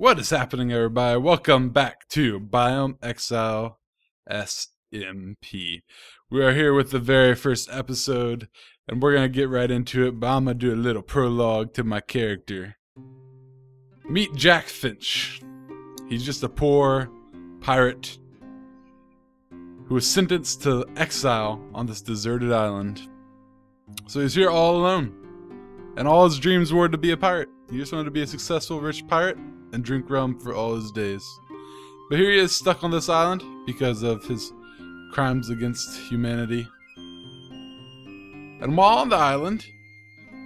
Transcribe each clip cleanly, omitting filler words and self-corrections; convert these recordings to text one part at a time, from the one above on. What is happening, everybody? Welcome back to Biome Exile SMP. We are here with the very first episode, and we're going to get right into it, but I'm going to do a little prologue to my character. Meet Jack Finch. He's just a poor pirate who was sentenced to exile on this deserted island. So he's here all alone, and all his dreams were to be a pirate. He just wanted to be a successful, rich pirate and drink rum for all his days. But here he is, stuck on this island because of his crimes against humanity. And while on the island,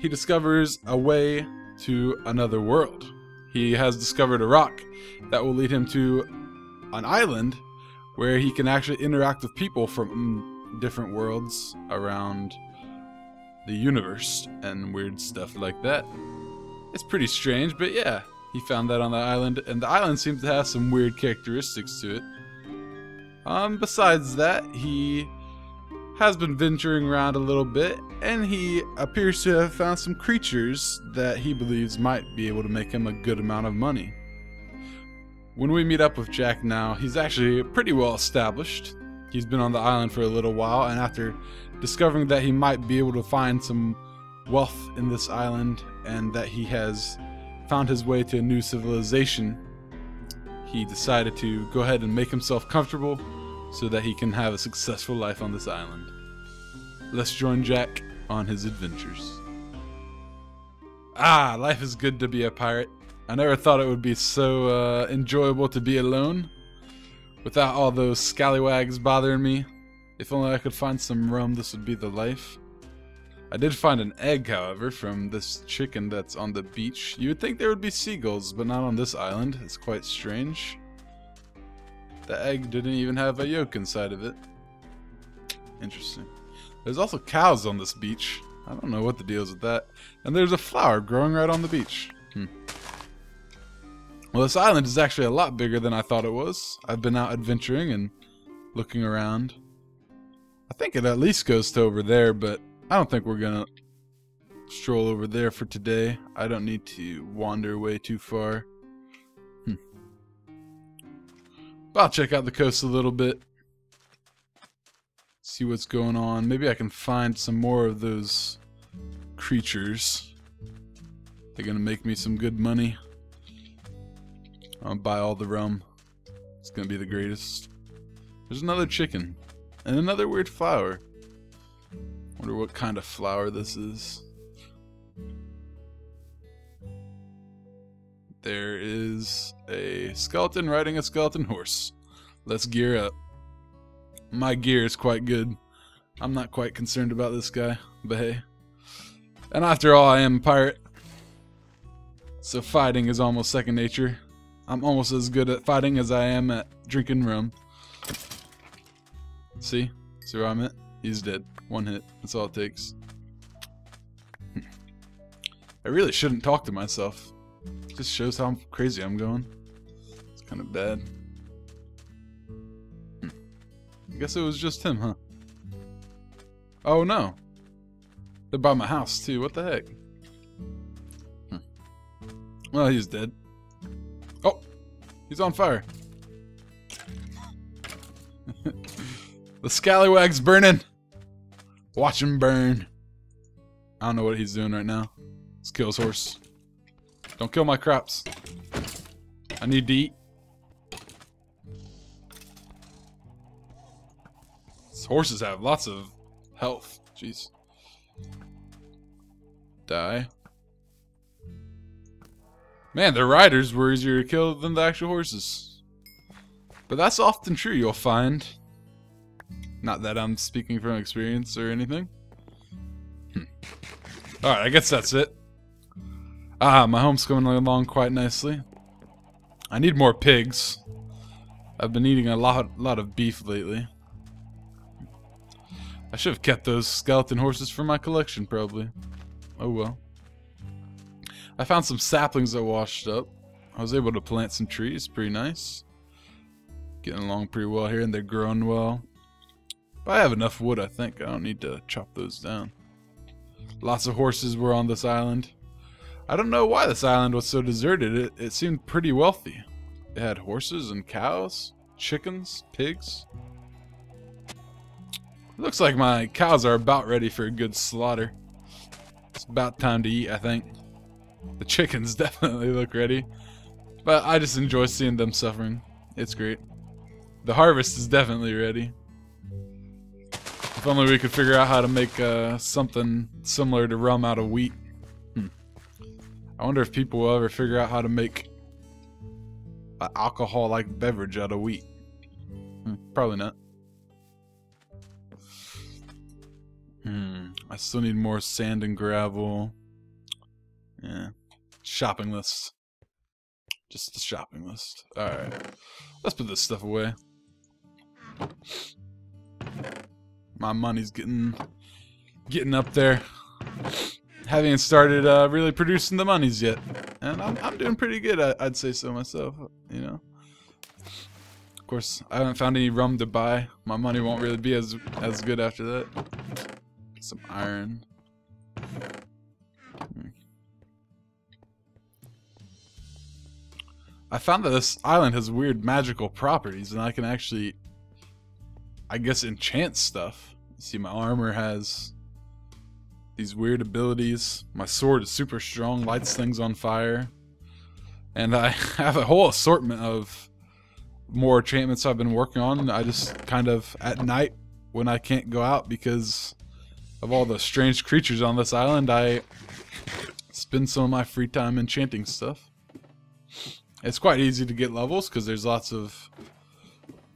he discovers a way to another world. He has discovered a rock that will lead him to an island where he can actually interact with people from different worlds around the universe and weird stuff like that. It's pretty strange, but yeah. He found that on the island, and the island seems to have some weird characteristics to it. Besides that, he has been venturing around a little bit, and he appears to have found some creatures that he believes might be able to make him a good amount of money. When we meet up with Jack now, he's actually pretty well established. He's been on the island for a little while, and after discovering that he might be able to find some wealth in this island, and that he has found his way to a new civilization, he decided to go ahead and make himself comfortable so that he can have a successful life on this island. Let's join Jack on his adventures. Ah, life is good to be a pirate. I never thought it would be so enjoyable to be alone without all those scallywags bothering me. If only I could find some rum, this would be the life. I did find an egg, however, from this chicken that's on the beach. You would think there would be seagulls, but not on this island. It's quite strange. The egg didn't even have a yolk inside of it. Interesting. There's also cows on this beach. I don't know what the deal is with that. And there's a flower growing right on the beach. Well, this island is actually a lot bigger than I thought it was. I've been out adventuring and looking around. I think it at least goes to over there, but I don't think we're gonna stroll over there for today. I don't need to wander way too far. But I'll check out the coast a little bit. See what's going on. Maybe I can find some more of those creatures. They're gonna make me some good money. I'll buy all the rum. It's gonna be the greatest. There's another chicken. And another weird flower. Wonder what kind of flower this is. There is a skeleton riding a skeleton horse. Let's gear up. My gear is quite good. I'm not quite concerned about this guy, but hey. And after all, I am a pirate. So fighting is almost second nature. I'm almost as good at fighting as I am at drinking rum. See? See where I'm at? He's dead. One hit. That's all it takes. I really shouldn't talk to myself. It just shows how crazy I'm going. It's kind of bad. I guess it was just him, huh? Oh no! They're by my house too. What the heck? Well, he's dead. Oh! He's on fire! The scallywag's burning! Watch him burn. I don't know what he's doing right now. Let's kill his horse. Don't kill my crops. I need to eat. These horses have lots of health. Jeez. Die. Man, the riders were easier to kill than the actual horses. But that's often true, you'll find. Not that I'm speaking from experience or anything. Alright, I guess that's it. Ah, my home's coming along quite nicely. I need more pigs. I've been eating a lot of beef lately. I should have kept those skeleton horses for my collection, probably. Oh well. I found some saplings I washed up. I was able to plant some trees, pretty nice. Getting along pretty well here, and they're growing well. But I have enough wood, I think. I don't need to chop those down. Lots of horses were on this island. I don't know why this island was so deserted. It seemed pretty wealthy. It had horses and cows, chickens, pigs. It looks like my cows are about ready for a good slaughter. It's about time to eat, I think. The chickens definitely look ready, but I just enjoy seeing them suffering. It's great. The harvest is definitely ready. If only we could figure out how to make something similar to rum out of wheat. I wonder if people will ever figure out how to make an alcohol-like beverage out of wheat. Probably not. I still need more sand and gravel. Yeah. Shopping list. Just the shopping list. Alright. Let's put this stuff away. My money's getting up there. Haven't started really producing the monies yet. And I'm doing pretty good, I'd say so myself, you know. Of course, I haven't found any rum to buy. My money won't really be as good after that. Some iron. I found that this island has weird magical properties, and I can actually, I guess, enchant stuff. See, my armor has these weird abilities. My sword is super strong, lights things on fire. And I have a whole assortment of more enchantments I've been working on. I just kind of, at night, when I can't go out because of all the strange creatures on this island, I spend some of my free time enchanting stuff. It's quite easy to get levels because there's lots of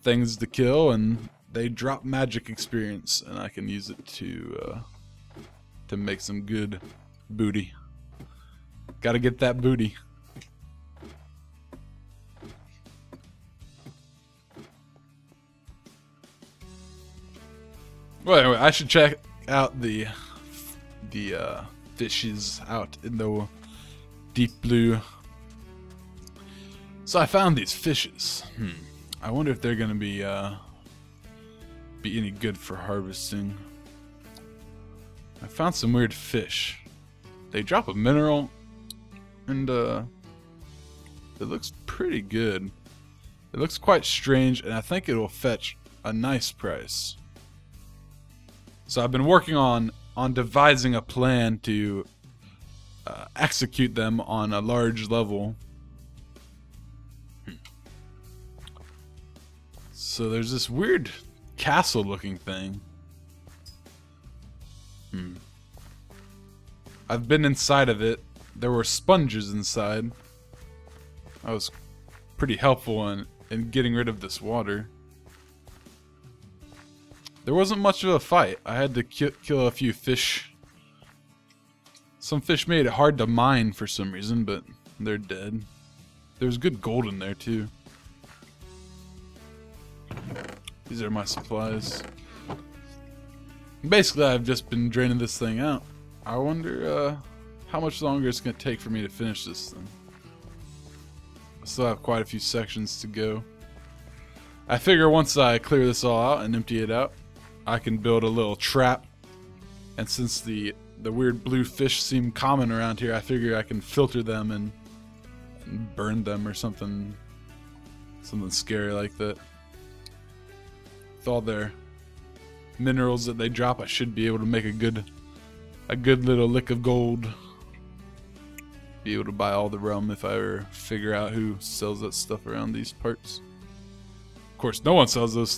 things to kill, and they drop magic experience, and I can use it to make some good booty. Gotta get that booty. Well, anyway, I should check out the fishes out in the deep blue. So I found these fishes. I wonder if they're gonna be any good for harvesting. I found some weird fish. They drop a mineral, and it looks pretty good. It looks quite strange, and I think it will fetch a nice price. So I've been working on devising a plan to execute them on a large level. So there's this weird castle-looking thing. I've been inside of it. There were sponges inside. That was pretty helpful in getting rid of this water. There wasn't much of a fight. I had to kill a few fish. Some fish made it hard to mine for some reason, but they're dead. There's good gold in there, too. These are my supplies. Basically, I've just been draining this thing out. I wonder how much longer it's going to take for me to finish this thing. I still have quite a few sections to go. I figure once I clear this all out and empty it out, I can build a little trap. And since the weird blue fish seem common around here, I figure I can filter them and burn them or something scary like that. With all their minerals that they drop, I should be able to make a good little lick of gold. Be able to buy all the rum if I ever figure out who sells that stuff around these parts. Of course, no one sells those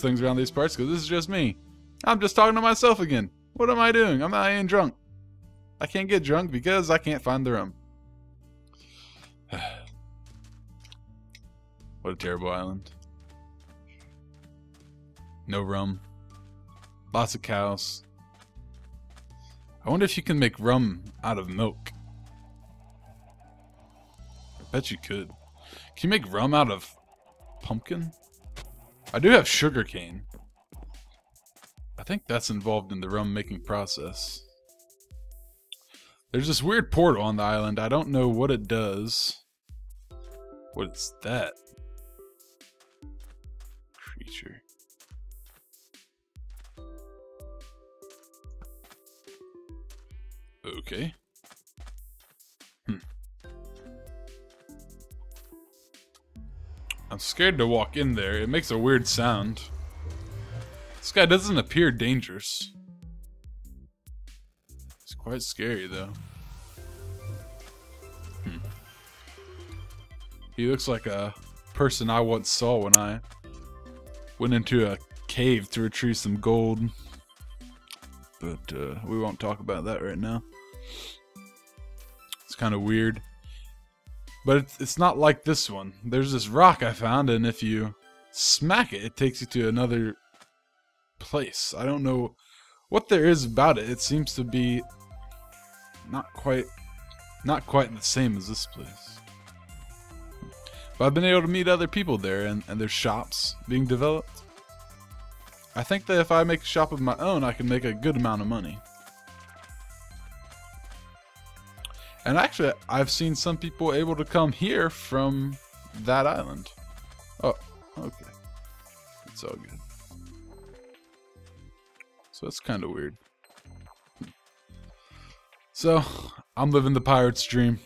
things around these parts because this is just me. I'm just talking to myself again. What am I doing? I ain't drunk. I can't get drunk because I can't find the rum. What a terrible island. No rum. Lots of cows. I wonder if you can make rum out of milk. I bet you could. Can you make rum out of pumpkin? I do have sugar cane. I think that's involved in the rum making process. There's this weird portal on the island. I don't know what it does. What is that? Creature. Okay. I'm scared to walk in there. It makes a weird sound. This guy doesn't appear dangerous. It's quite scary though. He looks like a person I once saw when I went into a cave to retrieve some gold. But we won't talk about that right now. It's kind of weird. But it's not like this one. There's this rock I found, and if you smack it, it takes you to another place. I don't know what there is about it. It seems to be not quite the same as this place. But I've been able to meet other people there and their shops being developed. I think that if I make a shop of my own, I can make a good amount of money. And actually, I've seen some people able to come here from that island. Oh, okay. It's all good. So that's kind of weird. So, I'm living the pirate's dream.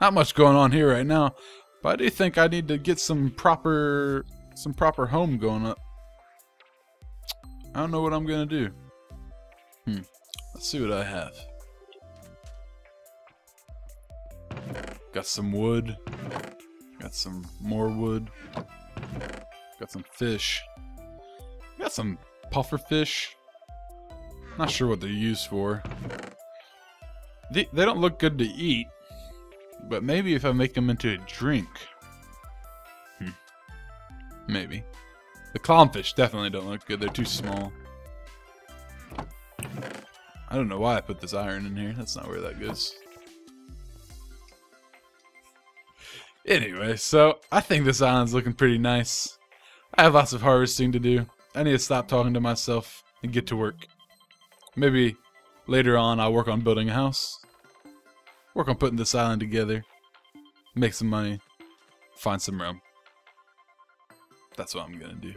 Not much going on here right now, but I do think I need to get some proper home going up. I don't know what I'm gonna do. Let's see what I have. Got some wood. Got some more wood. Got some fish. Got some puffer fish. Not sure what they're used for. They don't look good to eat. But maybe if I make them into a drink. Maybe. The clownfish definitely don't look good. They're too small. I don't know why I put this iron in here. That's not where that goes. Anyway, so I think this island's looking pretty nice. I have lots of harvesting to do. I need to stop talking to myself and get to work. Maybe later on I'll work on building a house. Work on putting this island together, make some money, find some room. That's what I'm gonna do.